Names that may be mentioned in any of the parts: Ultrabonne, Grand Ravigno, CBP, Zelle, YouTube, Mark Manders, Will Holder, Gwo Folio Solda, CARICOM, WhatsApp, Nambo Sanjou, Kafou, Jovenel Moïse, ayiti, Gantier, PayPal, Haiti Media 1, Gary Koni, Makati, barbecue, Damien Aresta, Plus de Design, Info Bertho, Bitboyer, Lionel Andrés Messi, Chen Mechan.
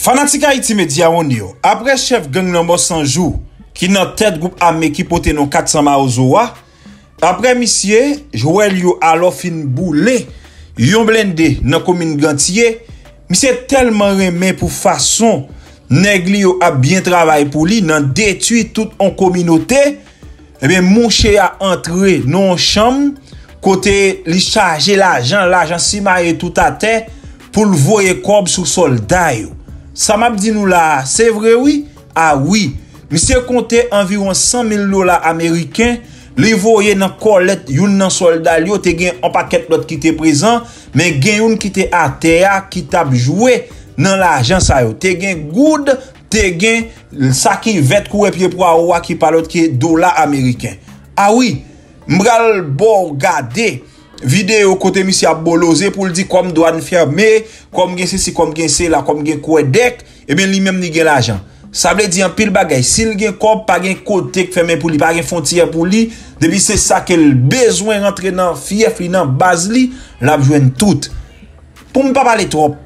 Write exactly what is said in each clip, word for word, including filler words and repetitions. Fanatique Haiti Media one yo, après chef gang Nambo Sanjou, qui nan tête groupe armé qui pote non quatre cents maozoa, après monsieur Joël yo alo fin boule, yon blende nan commune Gantier, monsieur tellement remè pour façon nègli yo a bien travail pour li nan détruit toute en communauté, eh bien mouche a entré non chambre côté li charger l'argent, l'argent si maye tout à terre pour le voyer corbe sous soldat yo. Ça m'a dit nous là, c'est vrai oui? Ah oui, monsieur comptait environ cent mille dollars américains, les voyait dans colette, yon nan soldat yo te gen un paquet l'autre qui était présent, mais gen yon qui était à terre qui t'a joué dans l'argent ça yo. Te gen good, te gen ça qui vête coué pied pour awa qui parle qui dollar américain. Ah oui, m'bral bon regarder vidéo côté monsieur Bolosé pour le dire comme douane fermée, comme gen ceci, comme gen cela, comme gen Québec, et bien lui même ni gen l'argent. Ça veut dire en pile bagay, s'il gen corps pas gen côté fermé pour lui, pas gen frontière pour lui, depuis c'est ça qu'elle besoin rentrer dans fief li dans base li, l'a joindre tout. Pour me pas parler trop,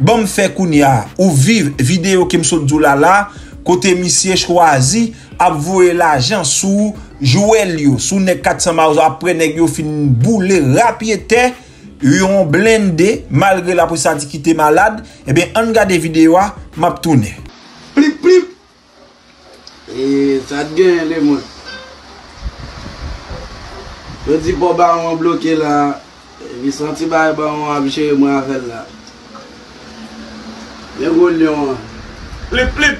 bon me faire kounia ou vivre vidéo qui me sort dou la la côté monsieur choisi a voué l'argent sous Joël yo, sous ne quatre cents maos après nèg yo fin bouler rapidité, yon blindé malgré la police qui était malade, et bien on regarde vidéo a m'a tourner. Plip plip. Et ça gagne les moi. Je dis bon bah on bloqué là, il senti bah on habitué moi avec là. Les gros lion. Plip plip.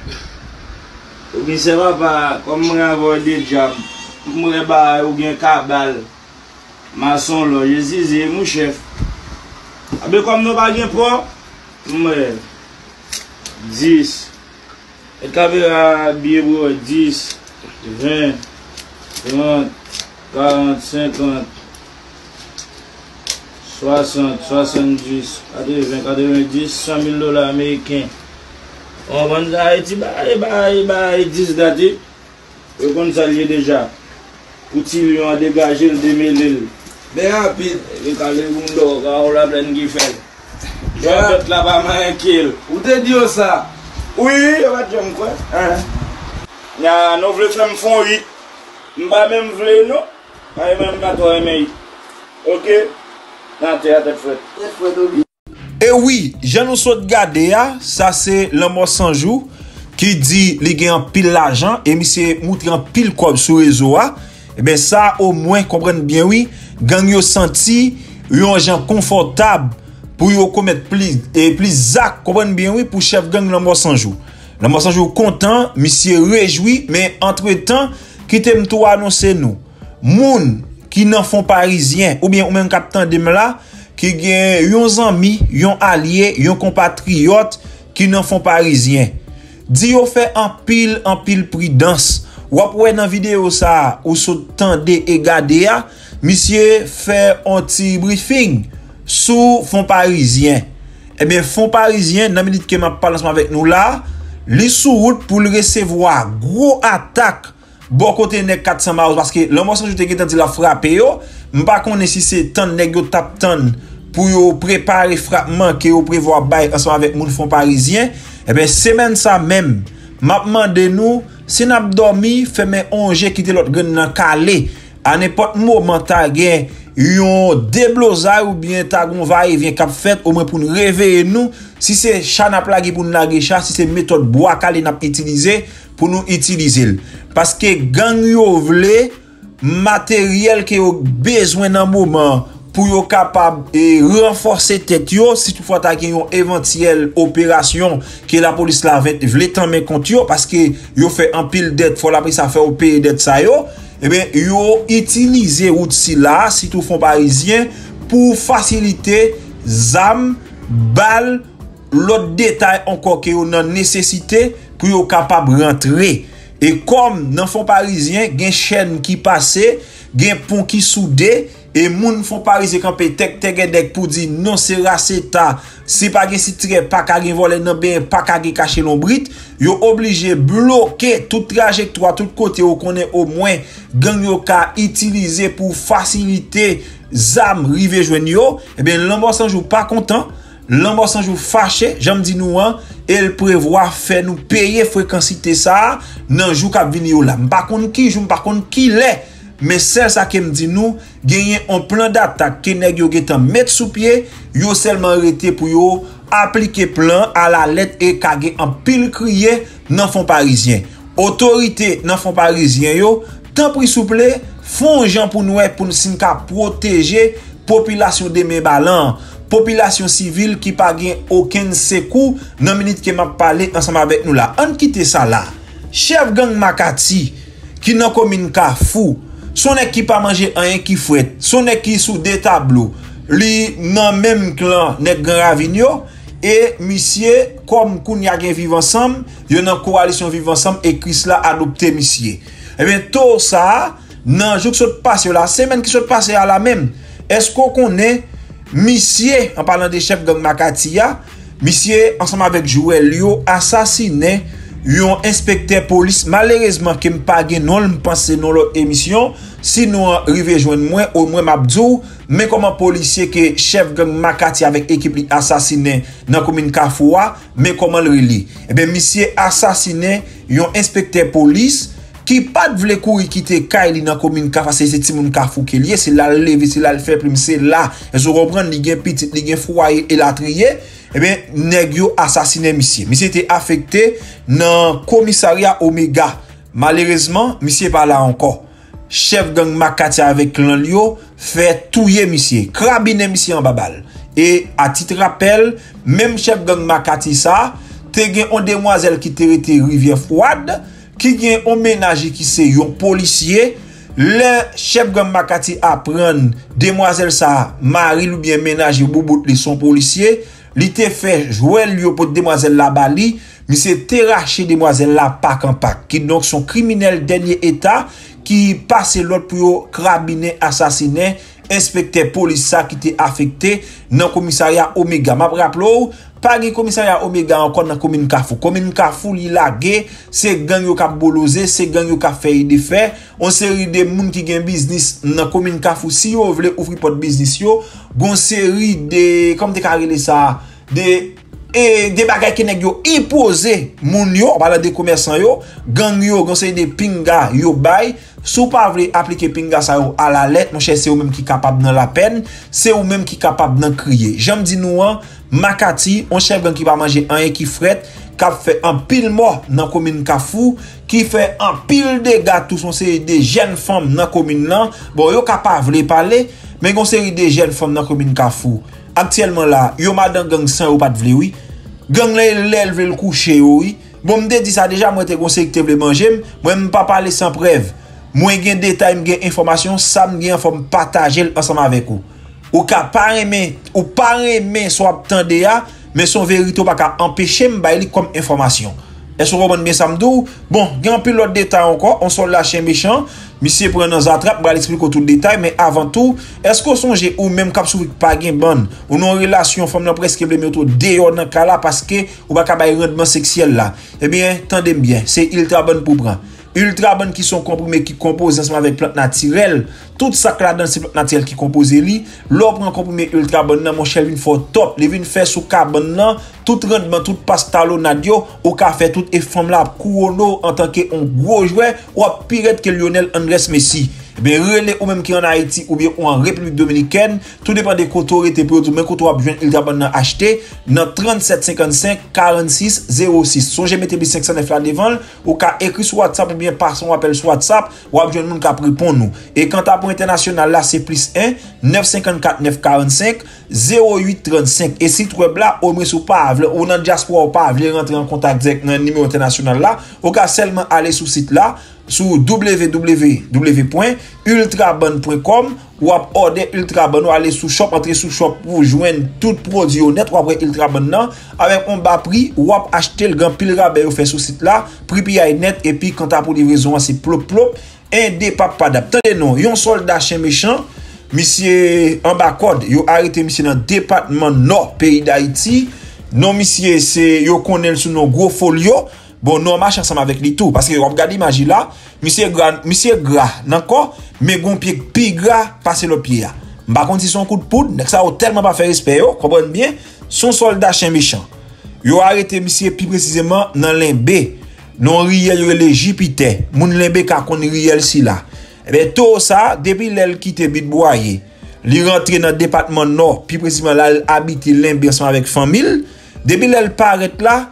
Ou bien c'est pas comme on des jambes, on a ou bien cabal, maçon là, je disais mon chef. Avec comme nous pas bien propre, dix, et caméra bien pour dix, vingt, trente, quarante, cinquante, soixante, soixante-dix, quatre-vingts, quatre-vingt-dix, cent mille dollars américains. On va dire Haïti, bye bye bye, dix dates. Et qu'on s'allie déjà. Pour qu'ils lui ont dégagé le démêlé. Bien rapide. Et quand les gondos, on l'a plein de fait. Je vais mettre là-bas, ma kill. Où te dit ça? Oui, on va dire quoi? Hein? Non, je veux faire un fond huit. Je ne veux pas même vouloir, non? Je ne veux pas toi aimer. Ok? Non, tu es à tête fouette. Tête fouette, oui. Et oui, je nous souhaite garder, ça c'est Nambo Sanjou qui dit li gen en pile l'argent et monsieur montre en pile comme sur réseau a. Et ben ça au moins comprendre bien oui, gang yo senti yon gens confortable pour yo commettre plus et plus acte comprendre bien oui pour chef gang Nambo Sanjou. Nambo Sanjou content, monsieur réjoui mais entre-temps qui t'aime toi annoncer nous. Moun qui n'en font parisien ou bien ou même capitaine de là qui gen yon zami, yon allié, yon compatriote qui n'en font parisien. Di yo fait en pile, en pile prudence. Ou après dans vidéo ça, ou so tande et gade a, monsieur fait un petit briefing sur fond parisien. Eh bien, fond parisien, nan minute que m'a parlé avec nous là, li sou route pour le recevoir gros attaque bon côté nèg quatre cents maos parce que l'homme sans joute qui t'a dit la frappe yo, m'pa connait si c'est tant nèg yo tap tant pour préparer frappement que yo prévoir bail ensemble avec moun fond parisien. Et ben semaine ça même m'a demandé nous si n'a dormi fait mes onge quitter l'autre gang dans Calais à n'importe moment ta gen yon déblosa ou bien ta gon va et vient cap fait au moins pour nous réveiller nous si c'est chat n'a plagué pour nous laguer chat si c'est méthode bois Calais n'a utilisé pour nous utiliser parce que gang yo vle matériel que yo besoin dans moment pour yo capable et renforcer tête yo si toutefois ta gen yon éventuelle opération que la police la vle tan men kont yo parce que yo fait en pile dette faut la police a fait au payer dette ça yo et bien yo utiliser route si là si tout fond parisien pour faciliter zam bal l'autre détail encore que yo nan nécessité pour yo capable rentrer et comme dans fond parisien gen chaîne qui passait gen pont qui soudé. Et moun font parisien camper tek tek pour dire non c'est raceta c'est pas gen si trait pas ka gen voler nan ben pas ka gen cacher non brit yo obligé bloquer toute trajectoire tout côté on connaît au moins gang yo ka utiliser pour faciliter zam rive joindre yo et bien Nambo Sanjou pas content l'ambassade joue fâché, j'aime dit nous hein, elle prévoit faire nous payer fréquencité ça nan jou k'ap vini yo là. M'pa konn ki, jou m'pa konn ki lè, mais c'est ça qui me dit nous gagner un plan d'attaque que nèg yo getan mettre sous pied, yo seulement arrêté pour yo appliquer plan à la lettre et kage en pile crier nan fond parisien. Autorité nan fond parisien yo, tant pris souple, font gens pour nous pour nous sin ka protéger population de mes balans. Population civile qui pas gain aucun secours dans minute que m'a parlé ensemble avec nous là. On quitte ça là. Chef gang Makati qui dans commune Kafou, son nèg qui pas manger rien qui fouette, son nèg qui sous des tableaux, li nan même clan nèg Grand Ravigno et monsieur comme Kounia gain vivre ensemble, yo nan coalition vivre ensemble et Chris là adopté monsieur. Eh bien tout ça nan jour qui s'est passé la semaine qui s'est passé à la même. Est-ce qu'on connaît Monsieur, en parlant des chefs gang Makatia, monsieur, ensemble avec Joël, yo assassiné yon inspecteur police. Malheureusement, qui m'pa gen non m'pense non l'autre émission. Sinon, rive joindre moi, au moins m'abdou. Mais comment policier que chef gang Makatia avec équipe li assassiné dans commune Kafoua, mais comment le li? Eh bien, monsieur assassiné yon inspecteur police qui pas de vle courir quitter Kaili dans commune Kafa, c'est ti moun Kafou qui lié, c'est là lever, c'est là le faire prime, c'est là ils vont reprendre li gen petit, li gen foyer et la trier. Eh bien nèg yo assassiné monsieur monsieur était affecté dans commissariat Omega. Malheureusement monsieur pas là encore. Chef gang Makati avec clan yo fait touyer monsieur, crabiner monsieur en babal. Et à titre rappel, même chef gang Makati ça te gen on demoiselle qui te rete rivière froide qui vient au ménage qui c'est un policier. Le chef gang Makati apprend demoiselle ça Marie ou bien ménage boubout li son policier, li te fait jouer lui pour demoiselle la bali, mais c'est terraché demoiselle la pack en pack qui donc son criminel dernier état qui passe l'autre pour crabiner assassiner inspecteur police ça qui était affecté dans commissariat Omega. M'a rappelou pas de commissariat Omega encore dans commune Kafou. Commune Kafou li lage, c'est gang yo k'ap bolose, c'est gang yo k'ap fè de fè. On série de moun qui gen business dans commune Kafou si yo vle ouvri pot business yo, gon série de comme te karele ça, de et des bagages qui nèg yo imposé moun yo, par des commerçants yo, gang yo gon série de pinga yo bay. Sou pa vle appliquer pinga sa yo à la lettre, mon cher, c'est ou même qui capable dans la peine, c'est ou même qui capable dans crier. J'aime di nou an, Makati, on chef gang qui va manger un et qui fret, qui fait un pile mort dans la commune Kafou, qui fait un pile de gars, tout son série de jeunes femmes dans la commune là. Bon, yo capable de parler, mais une série de jeunes femmes dans la commune Kafou. Actuellement là, yo madame gang sans ou pas de vle, oui. Gang lèl vle coucher, oui. Bon, m'de dit ça déjà, moi te conseille que te vle manger, moi m'pa parler sans preuve. Moi gen détail, gen information, ça m'gen inform partager ensemble avec vous. Ou ka pa reme, ou pa reme so ap tande ya, mais son vérité pa ka empêcher m'bay li comme information. Est-ce qu'on comprend bien ça m'dou? Bon, gen pile l'autre détail encore, on sort la Chen Mechan, monsieur prend dans attrape, m'bay expliquer tout détail, mais avant tout, est-ce qu'on songe ou même k'ap souri pa gen bonne, ou non relation femme nan presque blé auto dehors nan kala parce que ou pa ka bay rendement sexuel là. Eh bien, tendez bien, c'est ultra bonne pour prendre. Ultra bonne qui sont comprimés qui composent ensemble avec plantes naturelles, tout ça que la danse plantes naturelles qui composent li, l'or prend comprimé ultra bonne nan mon cher vin fort top, les vin fait sous carbone nan, tout rendement tout pastalo nadio, au café tout et femme la couronne en tant que un gros joueur ou pirate que Lionel Andrés Messi. Ben relais ou même qui en Haïti ou bien ou en République Dominicaine, tout dépend des autorités pour tout mais qu'on doit besoin il doit acheter dans trente-sept cinquante-cinq quarante-six zéro six. Songez mettez bi cinq cent neuf là devant ou ka écrit sur WhatsApp ou bien par son appel sur WhatsApp ou a besoin moun ka répondre nous. Et quand à pour international là c'est plus un neuf cinq quatre neuf quatre cinq zéro huit trente-cinq et site web là au moins sous pas ou dans diaspora ou pas vle rentrer en contact direct dans numéro international là ou ka seulement aller sur site là sur w w w point ultrabonne point com ou à order ultrabonne ou aller sous shop entrer sous shop pour joindre tout produit honnête ou après ultrabonne avec un bas prix ou à acheter le grand pile rabais ou faire sur site là prix pi net et puis quand t'as pour livraison c'est plop plop et des papas d'attendez non yon soldat Chen Mechan monsieur en bas code yo arrêté monsieur dans département nord pays d'Haïti non monsieur c'est yo connaît sous nos Gwo Folio. Bon, nous marchons ensemble avec lui tout. Parce que, regardez l'image là, monsieur Gras, monsieur Gras, n'encore, mais bon pied, pi gras, passe le pied. Par contre, si son coup de poudre, ça a tellement pas fait respect, comprenez bien, son soldat Chen Mechan. Yo arrêté monsieur plus précisément dans Limbé, non Riel le Jupiter, moun Limbé ka kon Riel si la. Eh ben tout ça depuis l'elle quitté Bitboyer, li rentré dans département Nord, plus précisément là habité Limbé avec famille, depuis l'elle paraît là,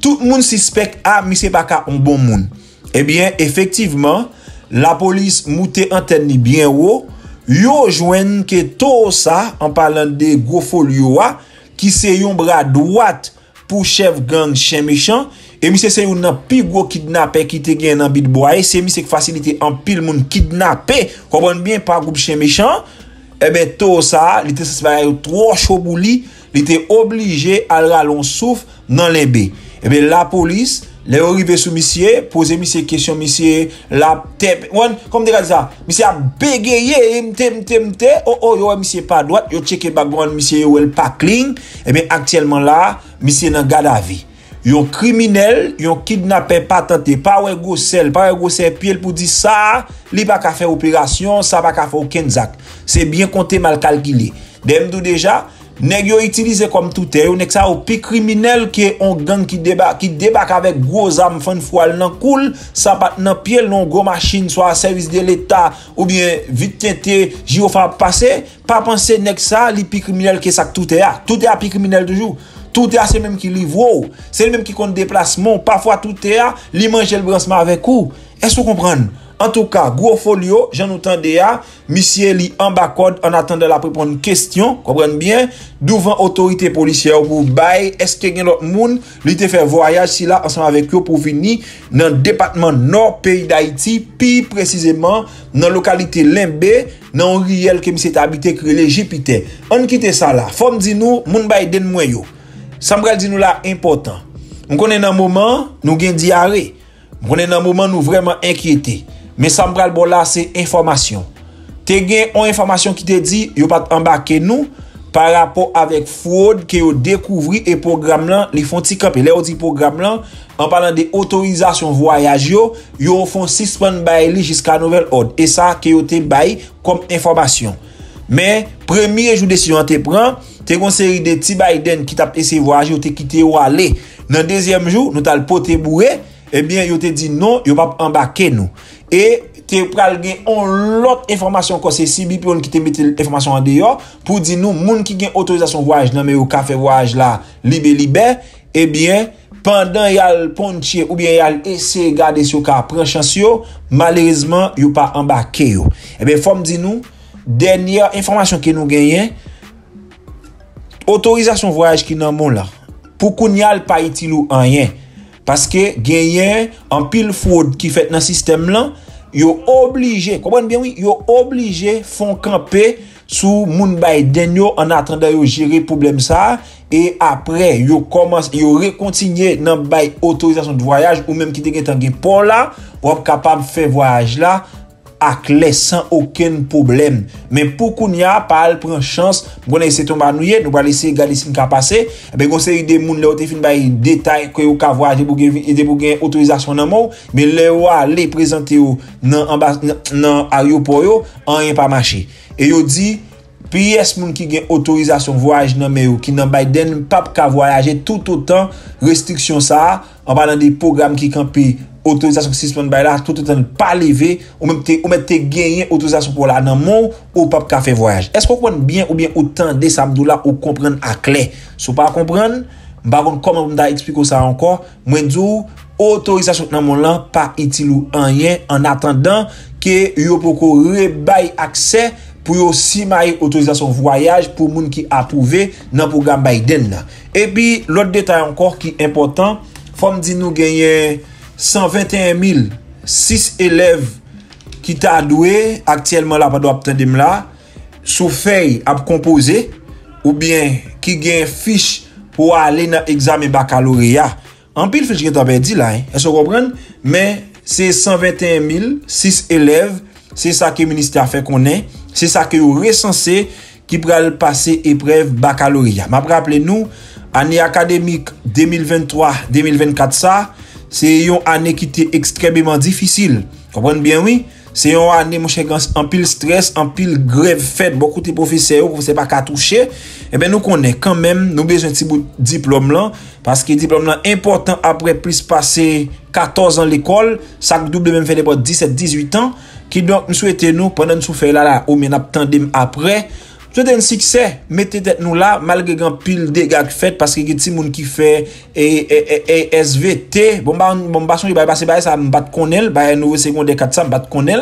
tout moun suspect a monsieur pas ka un bon moun. Eh bien effectivement, la police monté antenne bien haut, yo joigne que tout ça en parlant de Gwo Folio qui c'est un bras droite pour chef gang Chen Mechan et monsieur c'est un plus gros kidnapper qui te gagne dans Bitboyer, c'est monsieur qui facilite en pile monde kidnapper, comprendre bien par groupe Chen Mechan. Eh ben tout ça, il était trop chaud pour lui, il était obligé à ralon souffle dans l'embé. Eh ben la police les arrivés sous monsieur, poser monsieur question monsieur la tête. Comme des gars ça, monsieur a bégayé, m'tem m'temté. Oh oh yo monsieur pas droite, yo checker background monsieur yo elle pas clean. Et bien actuellement là, monsieur nan garde à vie. Yon criminel, yon kidnappé pas tenté, pas ouais gosel, pas ouais gosel pied pour dire ça, li pas ka faire opération, ça pas ka faire aucun zac. C'est bien compté mal calculé. Dem dou déjà nèg yo utilisé comme tout est, nèg ça au pi criminel qui on gang qui débarque qui débarque avec gros armes fan foal nan cool, ça pas nan pied non gros machine soit service de l'état ou bien vite teinté, jio fa passer, pas penser nèg ça li pi criminel que ça tout est a. Tout est a pi criminel toujours. Tout est a c'est même qui livre, c'est le même qui compte déplacement, parfois tout est a, li mange le brancement avec ou. Est-ce que vous comprenez? En tout cas, Gwo Folio, j'en entendais à, monsieur li en bacode en attendant la répondre question, comprenez bien, devant autorité policière pour bail, est-ce que gen l'autre moun, li te fait voyage si là ensemble avec eux pour venir dans le département nord pays d'Haïti, puis précisément dans localité Limbé, dans Riel que monsieur habité créé Jupiter. On quitte ça là. Fòm di nou, moun bay den mwen yo. Ça m'bral di nou là important. On connaît dans moment, nous gen diarrhée. On connaît dans moment nous vraiment inquiété. Mais ça me bon là c'est information. T'es gain on information qui te dit yo pas embarquer nous par rapport avec fraude que yo découvri et programme là ils font ti camper. Là on dit programme là en parlant des autorisations voyage yo yo font suspend bail li jusqu'à nouvel ordre et ça que yo te bail comme information. Mais premier jour décision te prend, t'es une série de ti Biden qui t'a essayé voyager ou t'es quitté ou aller. Dans deuxième jour nous t'a le poté bourré. Eh bien, yo te dit non, yo pas embarquer nous. Et te pral gen on l'autre information que c'est C B P qui te mette l'information en dehors pour dire nous moun qui gen autorisation voyage nan mais au café voyage là libé libé. Eh bien, pendant yal pontier ou bien yal essayer garder sur ka prend chance yo, malheureusement yo pas embarqué yo. Eh bien, faut me dire nous dernière information que nous gagnons autorisation voyage qui nan mon là pour kounyal pa itilou rien. Parce que gagnent en pile fraude qui fait dans système là, yo obligé, comprenez bien oui, yo obligé font camper sous moun Biden yo en attendant yo gérer problème ça et après yo commence yo recontinue dans bail autorisation de voyage ou même qui te gen gen pour là, ou capable faire voyage là à clé sans aucun problème. Mais pour qu'on y a pas prendre chance, on essaie de tomber noué, nous va laisser regarder ce qui va passer. Ben on série des monde là on te fin bail détail que au voyager pour aider pour gain autorisation dans mot, mais là on aller présenter dans dans aéroport yo, rien pas marché. Et yo dit pièce moun qui gain autorisation voyage nan mais qui nan Biden pas ka voyager tout autant restriction ça en parlant des programmes qui camper autorisation qui suspend by là tout le temps pas levé ou même ou même te gagner autorisation pour là dans mon ou pas café voyage. Est-ce qu'on comprend bien ou bien autant de samedi là ou comprendre à clair? Si pas comprendre, par contre comment on expliquer ça encore, moi dis autorisation dans mon là pas utile ou rien en attendant que yo poko rebaille accès pour aussi mailler autorisation voyage pour moun qui approuvé dans programme Biden là. Et puis l'autre détail encore qui important, faut me dire nous gagner cent vingt et un mille six élèves qui t'a doué actuellement là pas doit attendre là sous feuille à composer ou bien qui gagne fiche pour aller dans examen baccalauréat en pile fiche qui t'a perdu là hein? Est-ce que vous comprenez? Mais c'est cent vingt et un mille six élèves, c'est ça que le ministère fait connaît, c'est ça que vous recensez qui pral passer épreuve baccalauréat. M'a rappelé nous année académique deux mille vingt-trois deux mille vingt-quatre ça c'est une année qui était extrêmement difficile. Comprenez bien oui, C'est une année, mon cher, en pile stress, en pile grève faite, beaucoup de professeurs, vous ne pas qu'à toucher. Eh bien, nous connaissons quand même, nous besoin de diplôme là, parce que diplôme là important après plus passer quatorze ans l'école, ça double même fait des dix-sept dix-huit ans, qui donc nous souhaitons nous, pendant nous souffrons là, là, ou bien nous après, je donne succès, mettez tête nous là, malgré grand pile dégâts fait parce que y a des gens qui fait S V T, bon bah bon bah son il va passer par ça, bat connaît, bah nouveau secondaire quatre ça bat connaît,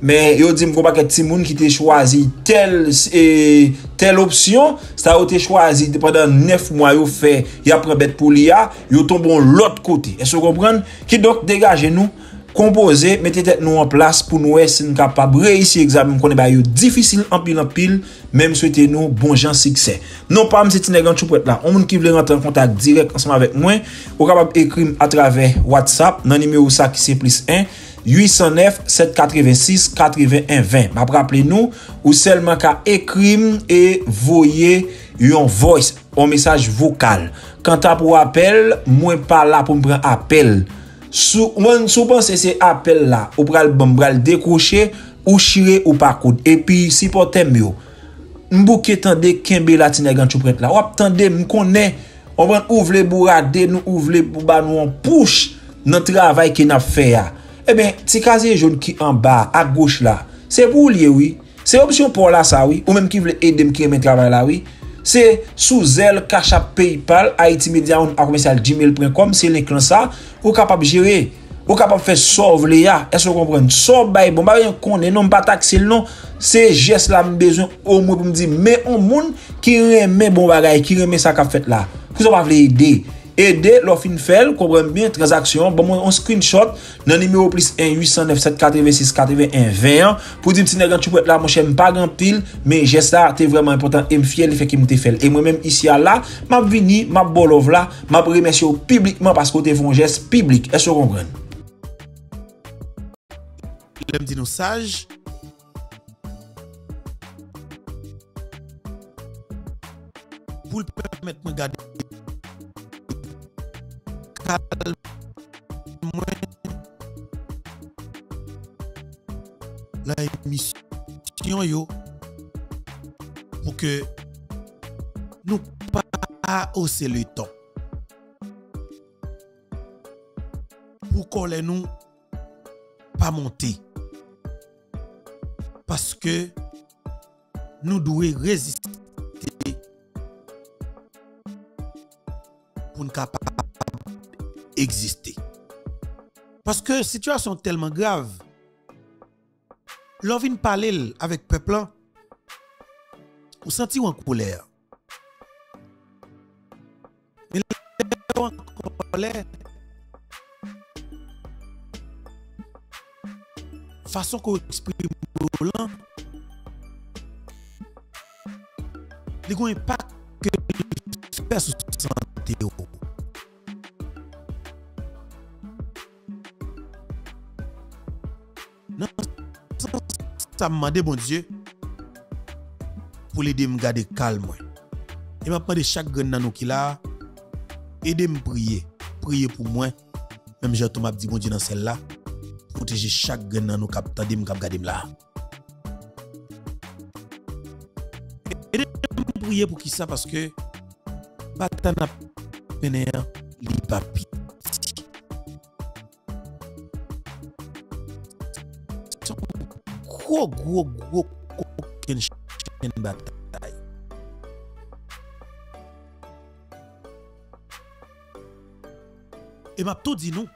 mais yo dit qu'on pas que des gens qui t'ai choisi telle et telle option, ça a été choisi pendant neuf mois yo fait, y a prend bête pour l'I A, yo tombon l'autre côté. Est-ce que vous comprenez? Qui donc dégagez nous composer, mettez tête nous en place pour nous être si capable réussir examen qu'on est ba yo difficile en pile en pile, même souhaitez nous bon gens succès. Non pas me c'est nèg choupette là, on moun qui veut rentrer en contact direct ensemble avec moi, ou capable écrire à travers WhatsApp dans numéro ça qui c'est plus un huit zéro neuf sept huit six huit un deux zéro. M'a rappelez nous ou seulement qu'à écrire et voyer un voice, un message vocal. Quant à pour appel, moi pas là pour me prendre appel. Sou sou pense c'est appel là ou pral bon pral décrocher ou chire ou pas code et puis si porter mieux m'bouke tande kembe la ti nèg an choupret là ou tande m connaît on va ouvre bourade nous ouvre pour ba nous on push dans travail que n'a fait a et ben ti casier jaune qui en bas à gauche là c'est pour lier oui c'est option pour là ça oui ou même qui veut aider me qui met travail là oui. C'est sous Zelle, Cash App, PayPal, Haiti Media un commercial gmail point com, c'est l'écran ça. Ou capable gérer, ou capable faire sauve les ya. Est-ce que vous comprenez? Sauve bail, bon, bah, rien qu'on est, non, pas taxer, non. C'est geste là, besoin, au moins, pour me dire, mais on moun qui remet bon bagay, qui remet ça qu'a fait là. Vous avez pas voulu aider. Aider, l'offre une felle, comprenez bien, transaction, bon, on screenshot, dans le numéro plus un huit zéro neuf sept huit six huit un deux un, pour dire, petit nègre, tu peux être là, mon cher, pas grand pile, mais j'ai ça, t'es vraiment important, et me fiel, fait qu'il me te fait. Et moi-même, ici, à là, m'a vini, m'a bolov là, m'a remercié publiquement parce que t'es fait un geste public. Est-ce que vous comprenez? L'aime dit nos sages. Pour le permettre de garder. La émission yo pour que nous pas hausser le temps pour qu'on les nous pas monter parce que nous devons résister pour nous capables exister. Parce que situation tellement grave. L'on vient parler avec peuple, on sentit en colère. Mais en colère, façon qu'on exprime l'an, il y a un impact que je fais sur santé. Ça m'a demandé, bon Dieu, pour l'aider me garder calme. Et m'a demandé chaque grain dans nous qui là, aider me prier, prier pour moi. Même j'ai tout m'a dit, bon Dieu, dans celle-là, protéger chaque grain dans nous qui attendait me garder là. Aider me prier pour qui ça parce que batan n'a pené les papiers. Gros, gros, gros, aucune bataille. Et m'a tout dit non.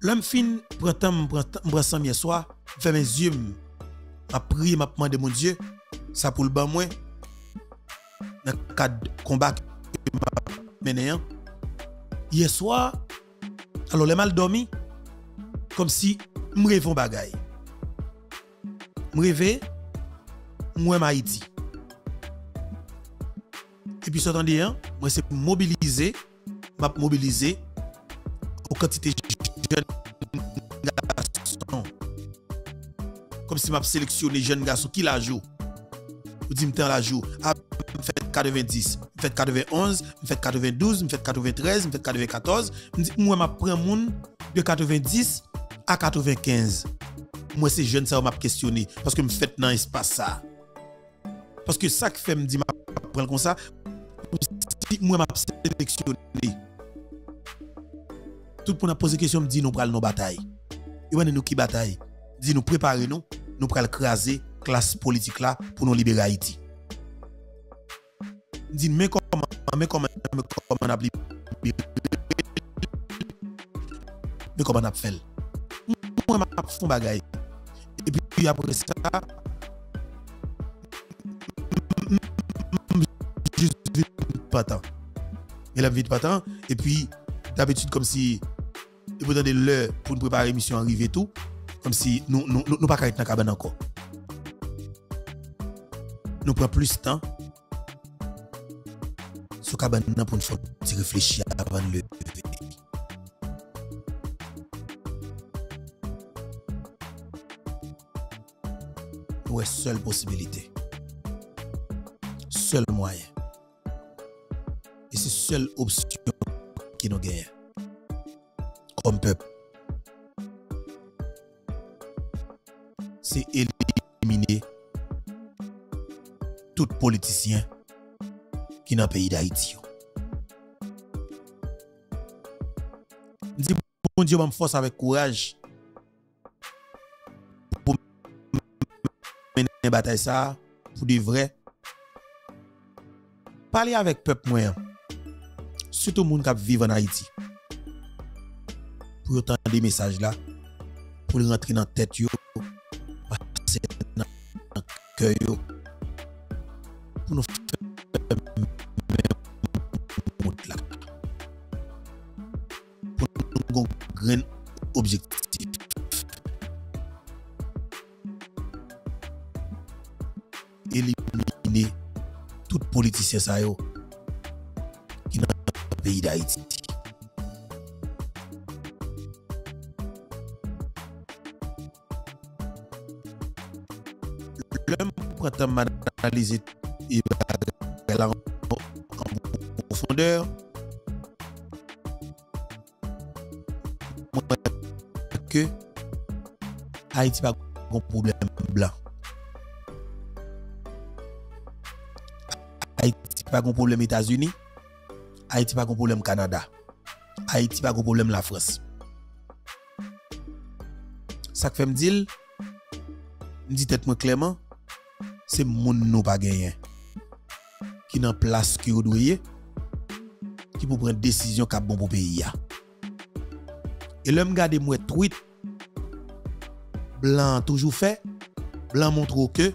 L'homme fin, printemps, printemps, hier soir, fait mes yeux, m'a prié, m'a demandé mon Dieu, ça pour le ban moins. Dans le cadre de combat que m'a mené. Hier soir, alors les mal dormi, comme si. Je rêve un bagay. Je rêve, moi en Haïti. Et puis, attendez, hein, moi c'est pour mobiliser, m'a mobiliser aux quantités de jeunes garçons. Comme si m'a sélectionné jeunes garçons qui la jouent. Vous dites, m't'en la joue. Ah, m'fait quatre-vingt-dix, m'fait quatre-vingt-onze, m'fait quatre-vingt-douze, m'fait quatre-vingt-treize, m'fait quatre-vingt-quatorze. M'dit, moi m'a prend moun de quatre-vingt-dix. à quatre-vingt-quinze. Moi, c'est jeune, ça m'a questionné. Parce que je fais dans l'espace ça. Parce que ça que fait me dit, je prends comme ça. Moi, je sélectionné. Tout pour nous poser question, me dit, nous prenons nos batailles. Et ouais, nous qui bataille. Dit, nous préparons, nous, nous prenons craser classe politique là pour nous libérer Haïti. Dit, mais comment, mais comment, mais comment on a libéré? Mais comment on a fait? Moi, je fais un bagage. Et puis après ça, juste vite pas tant. Elle a vite pas tant. Et puis, d'habitude, comme si, il faut donner l'heure pour nous préparer l'émission, arriver tout, comme si nous ne pouvons pas être dans la cabane encore. Nous prenons plus de temps sur la cabane pour nous réfléchir avant de le lever. Ouais, seule possibilité, seul moyen, et c'est seule option qui nous gagne comme peuple, c'est éliminer tout politicien qui est dans le pays d'Haïti. Je dis bon Dieu, je me force avec courage. Bataille ça pour de vrai, parler avec peuple moyen, surtout monde qui vivent en Haïti, pour entendre des messages là, pour rentrer dans tête yo, passer dans cœur yo, pour nous faire monte là, pour nous grand objectif. Éliminer tout politicien ça yo qui dans le pays d'Haïti. L'homme prétend m'analyser et en profondeur. Que Haïti pas un problème blanc. Haïti pas de problème États-Unis, Haïti pas de problème Canada, Haïti pas de problème la France. Ça que fait me dire, me dit tête moi clairement, c'est moun nou pas gagné qui dans place qui doyer qui pour prendre décision qui bon pour pays ya. Et l'homme garder moi tweet blanc toujours fait, blanc montre que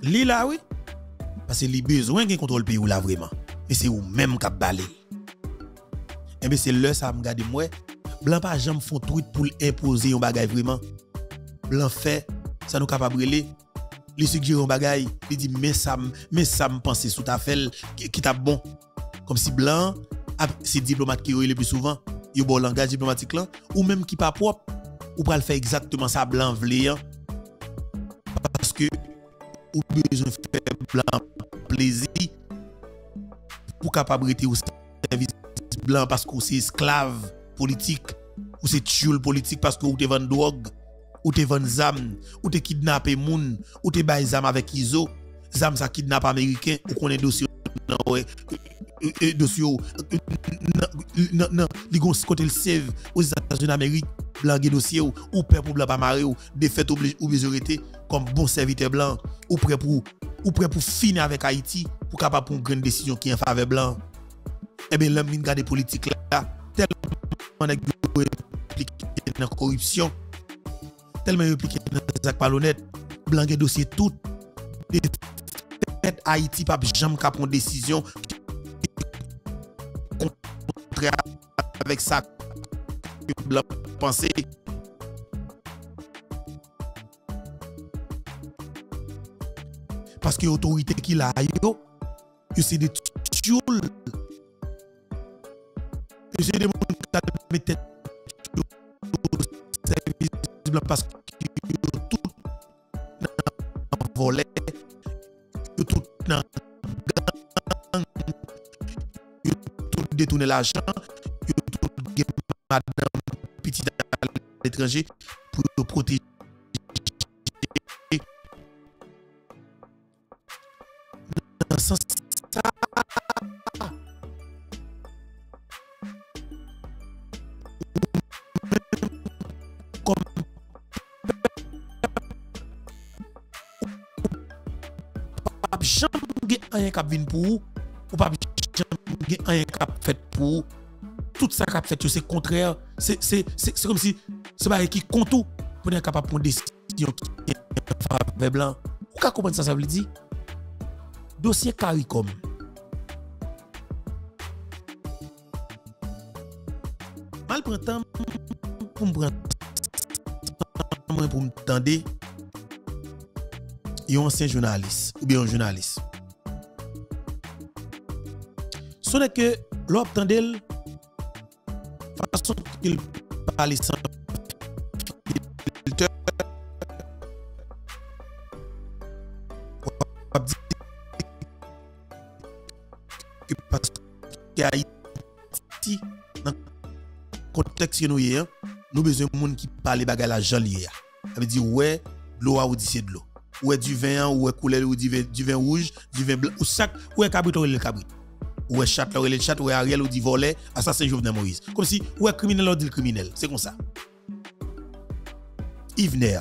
li là oui. Parce que les besoins qui contrôlent le pays là vraiment. Et c'est vous-même qui avez balé. Et bien c'est l'heure ça me garde moi. Blanc pas jamais font tweet pour imposer un bagage vraiment. Blanc fait, ça nous capable de brûler. Il suggère un bagage, il dit mais ça mais ça me pense sous ta felle qui t'a bon. Comme si blanc, c'est diplomate qui le plus souvent, il bon langage diplomatique là ou même qui pas propre ou pas le faire exactement ça blanc vle. Parce que ou besoin faire blanc plaisir pour capabilité au service blanc parce que c'est esclave politique ou c'est tueur politique parce que ou te vend drogue ou te vend zam ou te kidnappé moun ou te bay zam avec iso zam ça kidnappe américain ou qu'on est dossier dossier non non les gars côté le save aux États-Unis d'Amérique blanc dossier ou père pour blanc pas maré ou défaite ou majorité comme bon serviteur blanc ou prêt pour ou prêt pour finir avec Haïti pour capable prendre une grande décision qui est en faveur blanc. Eh bien l'homme garde politique là tellement impliqué dans la corruption, tellement impliqué dans les actes pas honnêtes, blanc dossier tout Haïti pas jamais qu'à prendre décision contraire avec ça que blanc pensait. Parce que l'autorité qui l'a yo, que c'est des tchoules, que c'est des gens qui mettent au service blanc parce que tout n'a volé, que tout n'a gang, que tout détourne l'argent, que tout madame petite l'étranger pour protéger dans ce sens ça. Un cap vient pour ou, ou pas un cap fait pour tout ça cap fait c'est contraire c'est c'est c'est comme si c'est pas qui compte pour être capable prendre décision avec blanc ou ka comprendre ça ça veut dire dossier CARICOM mal prend temps pour me prendre pour me tendre un ancien journaliste ou bien un journaliste. Ce n'est que l'obtendel façon qu'il parle sans filtre. Parce qu'Haïti, dans le contexte que nous avons, nous avons besoin de monde qui parle de la jolie. Ça veut dire, ouais, l'eau a ou d'ici de l'eau. Ouais, du vin, ouais, couleur, ou du vin rouge, du vin blanc, ou sac, ouais, cabrit, ou le cabrit. Ou est chat là, ou est chat, ou est Ariel, ou dit volet, assassin Jovenel Moïse. Comme si, ou est criminel, ou dit criminel. C'est comme ça. Yvner.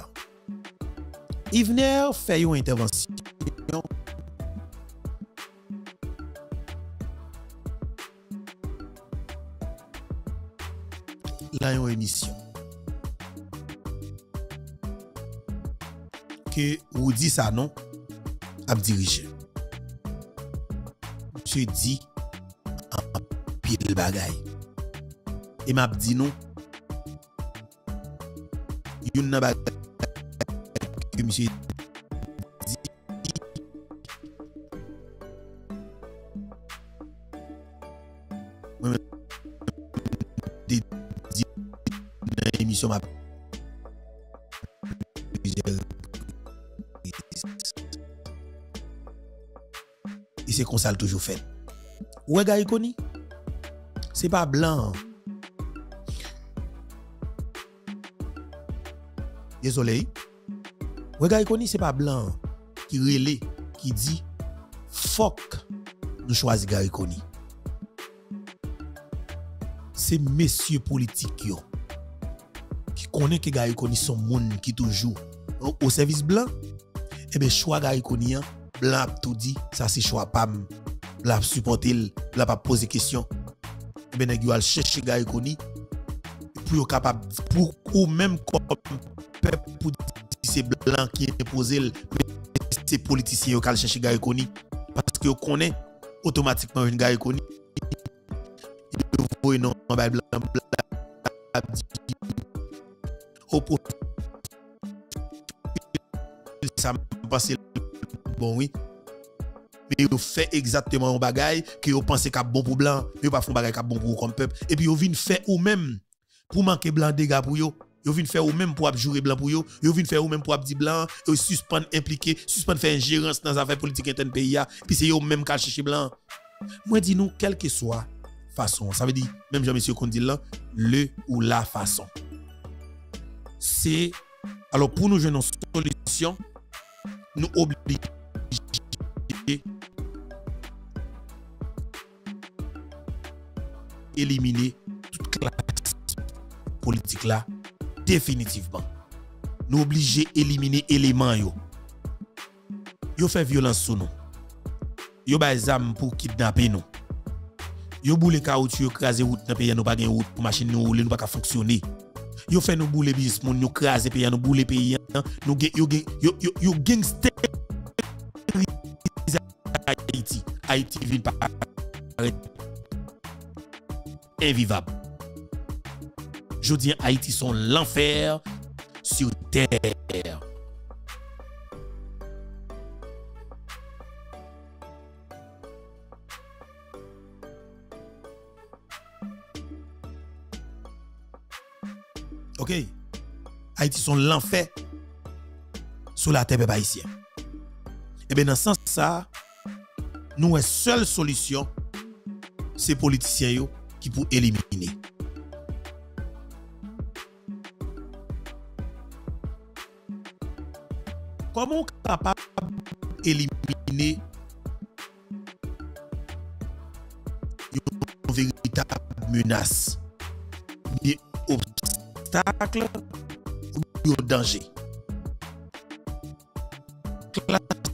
Yvner fait une intervention. Là, une émission. Que vous dit ça, non? À me diriger. Je dis. Pile bagay. Et m'a dit non. Yon nan bagay que monsieur dit. Moi dit dans l'émission m'a et c'est qu'on ça le toujours fait. Ouais gars Koni. C'est pas blanc. Désolé. Regarde, Koni, c'est pas blanc qui relève, qui dit fuck, nous choisissons Gary Koni. C'est messieurs politiques yo, qui connaissent que Gary Koni sont monde qui toujours au service blanc. Eh bien, choix Gary Koni, blanc tout dit, ça c'est choix pam, blanc supporter, blanc pas poser question. Ben nèg yo al chercher Gary Koni pour capable pour ou même comme peuple pour c'est blanc qui imposé ces politiciens yo kal chercher Gary Koni parce que yo connaît automatiquement une Gary Koni il voit non blanc au profit ça passe bon oui. Mais vous faites exactement un bagage que vous pensez qu'il est bon pour blanc, mais vous ne faites pas un bagage qui est bon pour vous comme peuple. Et puis vous venez faire vous-même pour manquer blanc des gars pour vous. Vous venez faire vous-même pour abjurer blanc pour vous. Vous venez faire vous-même pour abdi blanc. Vous suspendez impliqué, suspendez faire ingérence dans les affaires politiques internes pays. Puis c'est vous-même qui cherchez blanc. Moi, dis-nous, quelle que soit façon, ça veut dire, même Jean-Monsieur Kondil là, le ou la façon. C'est, alors pour nous, je n'ai pas de solution, nous obliger. Éliminer toute classe politique là définitivement. Nous obligés éliminer éléments yo. Yo fait violence sur nous. Yo ba zam pour kidnapper nous. Yo boule caoutchouc yo craser route dans pays nous pas gain route pour machine nous rouler nous pas fonctionner. Yo fait nous boule business moun nous craser pays nous boule pays nous gain yo gain yo yo gangster Haïti Haïti ville pas invivable. Je dis Haïti sont l'enfer sur terre. OK. Haïti sont l'enfer sur la terre haïtienne. Et bien dans ce sens ça, nous la seule solution c'est politiciens yo qui pour éliminer. Comment on est capable d'éliminer une véritable menace, un obstacle ou un danger? La classe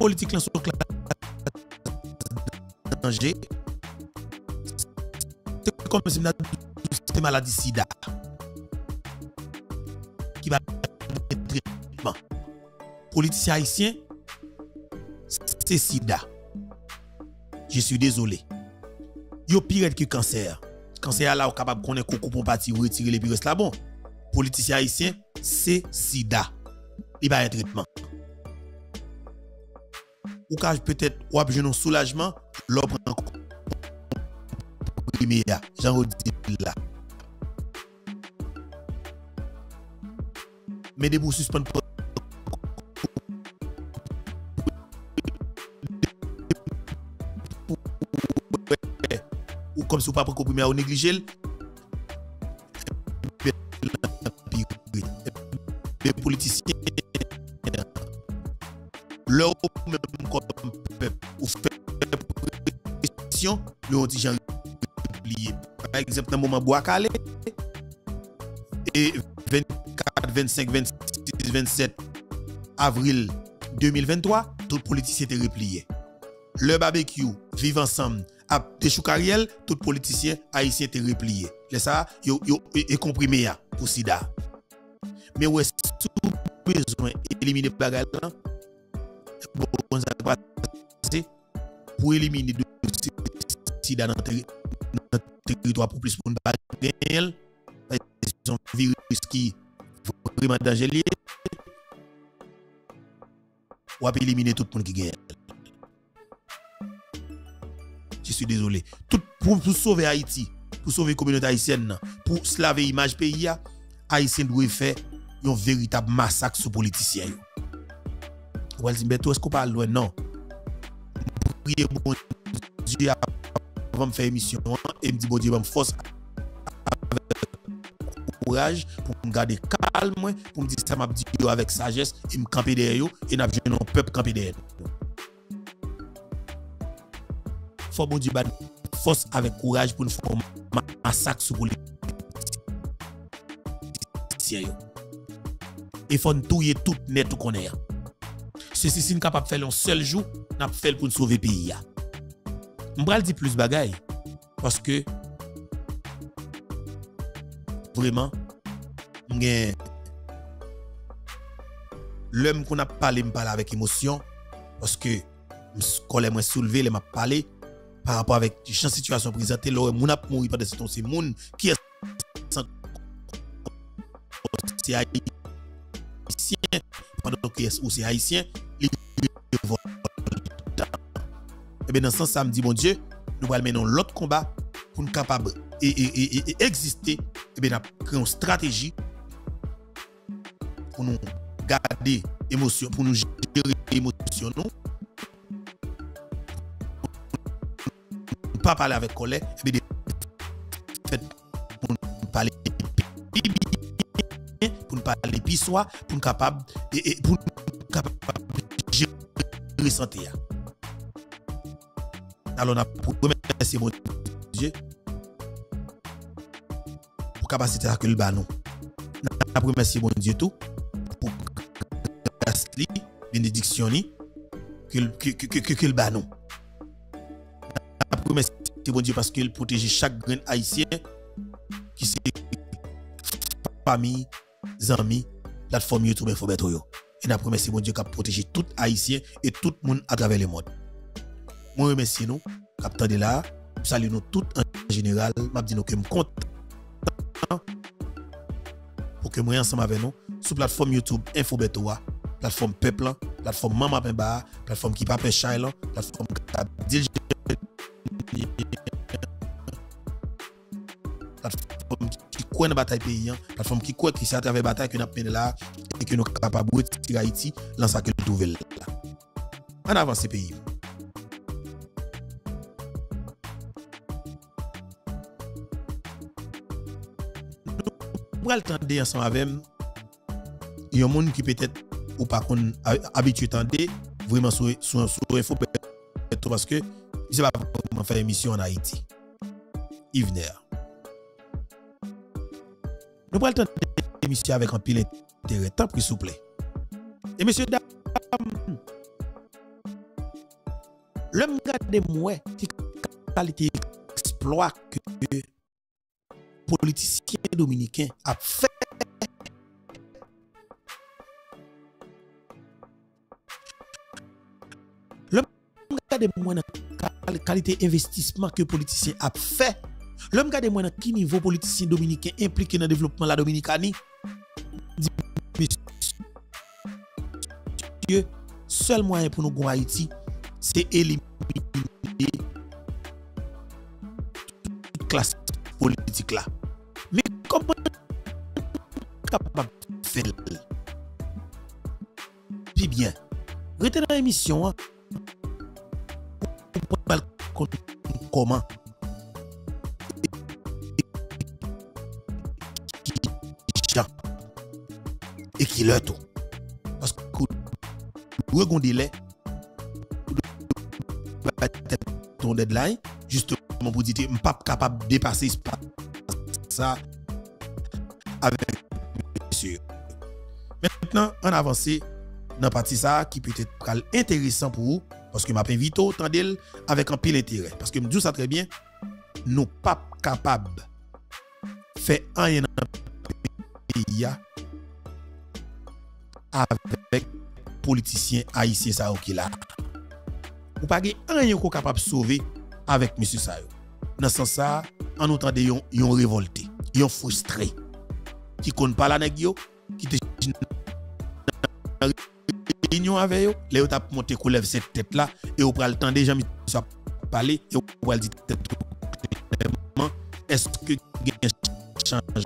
politique, la classe danger, c'est comme si on a une maladie sida qui va être traitement. Politicien haïtien, c'est sida. Je suis désolé. Yo pire que cancer. Cancer là, on est capable de connaître qu'on parti ou retirer les virus là. Bon, politicien haïtien, c'est sida. Il va y avoir un traitement. Ou peut-être, ou a un soulagement, l'opre en premier. J'en redis là. Mais de vous suspendre ou comme si vous ne pouvez pas comprimer ou négliger. Les politiciens, leur même comme peuple, ou fait pression, nous ont dit j'en oublié. Par exemple, dans le moment où Boakale, et vingt-quatre, vingt-cinq, vingt-six, vingt-sept avril deux mille vingt-trois, tout politicien était replié. Le barbecue, vivre ensemble, à des choukariel, tout politicien haïtien était replié. Les ça, yo yo est comprimé pour sida. Mais où est-ce que vous avez besoin d'éliminer les bagages pour éliminer les sida dans le territoire pour plus de bagages? C'est un virus qui est vraiment dangereux. Ou avez éliminé tout le monde qui gagne. Je suis désolé. Tout pour, pour sauver Haïti, pour sauver la communauté haïtienne, pour slaver l'image pays, Haïtien doit faire un véritable massacre sur les politiciens. Ou elle dit, mais toi, est-ce qu'on parle loin? Non. Priez bon Dieu avant de faire émission et me dit, bon Dieu, je me force avec courage pour me garder calme, pour me dire ça m'a dit avec sagesse et me camper derrière et n'a besoin d'un peuple camper derrière. Faut bon Dieu, force avec courage pour nous faire un massacre sur les politiciens. Et faut tout y tout net tout qu'on est. Ceci si nous capable faire un seul jour, n'a fait pour nous sauver pays. On va dire plus bagaille parce que vraiment l'homme qu'on a parlé me parle avec émotion parce que colère moi soulevé les m'a parlé par rapport avec la situation présentée l'homme mon a mouru par des c'est monde qui est c'est haïtien, pendant que c'est haïtien, les gens vont le temps. Et bien, dans ce sens, ça me dit, mon Dieu, nous allons mener l'autre combat pour nous capables et, et, et, et exister. Et bien, nous créons une stratégie pour nous garder émotion, pour nous gérer l'émotion, non? Pour ne pas parler avec colère, et bien, faites pour nous parler. Parler puis soit pour capable et, et pour capable gérer la santé. Alors on a pour remercier mon Dieu pour capacité à que le banon. On a pour remercier mon Dieu tout pour grâce li bénédiction li que que que que le banon. On a pour remercier mon Dieu parce qu'il protège chaque grain haïtien qui c'est famille amis, plateforme YouTube info bertho yo. Et nous remercions mon Dieu qui a protégé tout Haïtien et tout le monde à travers le monde. Je remercie nous, capteur de là, salut nous tous en général. Je dis nous que je suis content pour que nous ensemble avec nous sur la plateforme YouTube info bertho, plateforme Peuple, plateforme Maman Pemba, plateforme qui pape Chailan, plateforme Gadil, plateforme qui croit dans la bataille paysan, plateforme qui croit qui s'est à travers la bataille que nous avons là et que nous sommes capables de retirer Haïti dans ce que nous trouvons là. En avant, ces pays. Nous allons attendre ensemble avec un monde qui peut-être ou pas qu'on habitué tendez vraiment sur sur info bertho parce que c'est pas comment faire émission en Haïti. Yvner. Nous prenons le temps de l'émission avec un pile intérêt. Tant pis, s'il vous plaît. Et messieurs, dames, l'homme garde moi qui qualité exploit que politicien dominicain a fait. L'homme garde moi la qualité investissement que politicien a fait. L'homme garde moi dans qui niveau politicien dominicain impliqué dans le développement de la Dominicanie. Seul moyen pour nous gagner Haïti, c'est éliminer toute classe politique là. Mais comment capable de faire? Puis bien, restez dans l'émission pour parler comment et qui leur tout. Parce que regardez-les. Ton deadline, justement pour dire que je ne suis pas capable de dépasser ça avec sûr. Maintenant, on avance dans la partie ça qui peut être intéressant pour vous, parce que je m'invite au temps d'elle avec un pile intérêt. Parce que je me dis ça très bien, nous ne sommes pas capables de faire un pays avec politicien haïtien ça qui là. Ou pas rien qu'on capable sauver avec monsieur ça. Dans ce sens ça, en entendant yon yon révolté, yon frustré qui connaît pas la nèg yo, qui te réunion avec yo, les yo t'a monter coulève cette tête là et ou pral tande Jean ça parler et ou pral dire tête clairement est-ce que gagne changement